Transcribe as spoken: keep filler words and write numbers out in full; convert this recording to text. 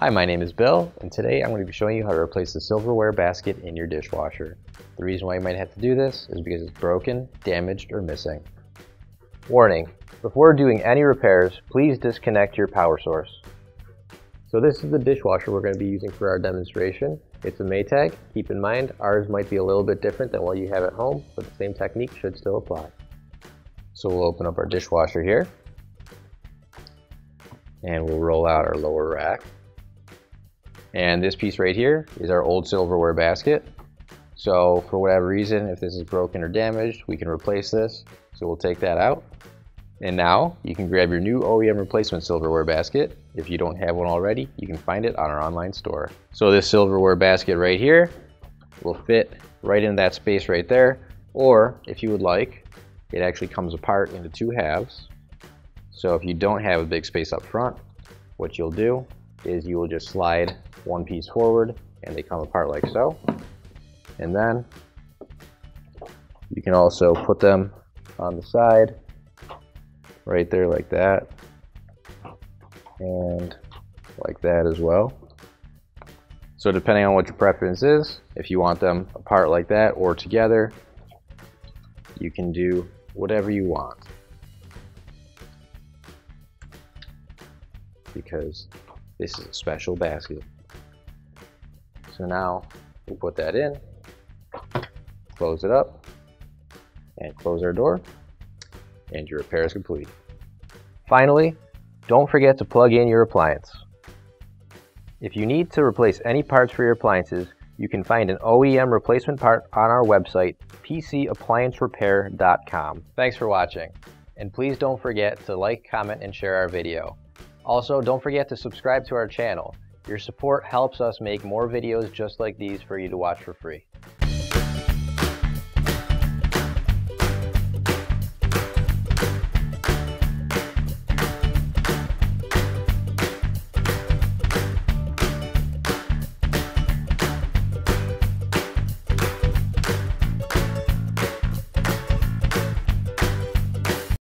Hi, my name is Bill, and today I'm going to be showing you how to replace the silverware basket in your dishwasher. The reason why you might have to do this is because it's broken, damaged, or missing. Warning: before doing any repairs, please disconnect your power source. So this is the dishwasher we're going to be using for our demonstration. It's a Maytag. Keep in mind, ours might be a little bit different than what you have at home, but the same technique should still apply. So we'll open up our dishwasher here, and we'll roll out our lower rack. And this piece right here is our old silverware basket. So for whatever reason, if this is broken or damaged, we can replace this. So we'll take that out. And now you can grab your new O E M replacement silverware basket. If you don't have one already, you can find it on our online store. So this silverware basket right here will fit right in that space right there. Or if you would like, it actually comes apart into two halves. So if you don't have a big space up front, what you'll do is you will just slide one piece forward and they come apart like so. And then you can also put them on the side right there like that, and like that as well. So depending on what your preference is, if you want them apart like that or together, you can do whatever you want, because this is a special basket. So now we'll put that in, close it up, and close our door, and your repair is complete. Finally, don't forget to plug in your appliance. If you need to replace any parts for your appliances, you can find an O E M replacement part on our website, P C appliance repair dot com. Thanks for watching, and please don't forget to like, comment, and share our video. Also, don't forget to subscribe to our channel. Your support helps us make more videos just like these for you to watch for free.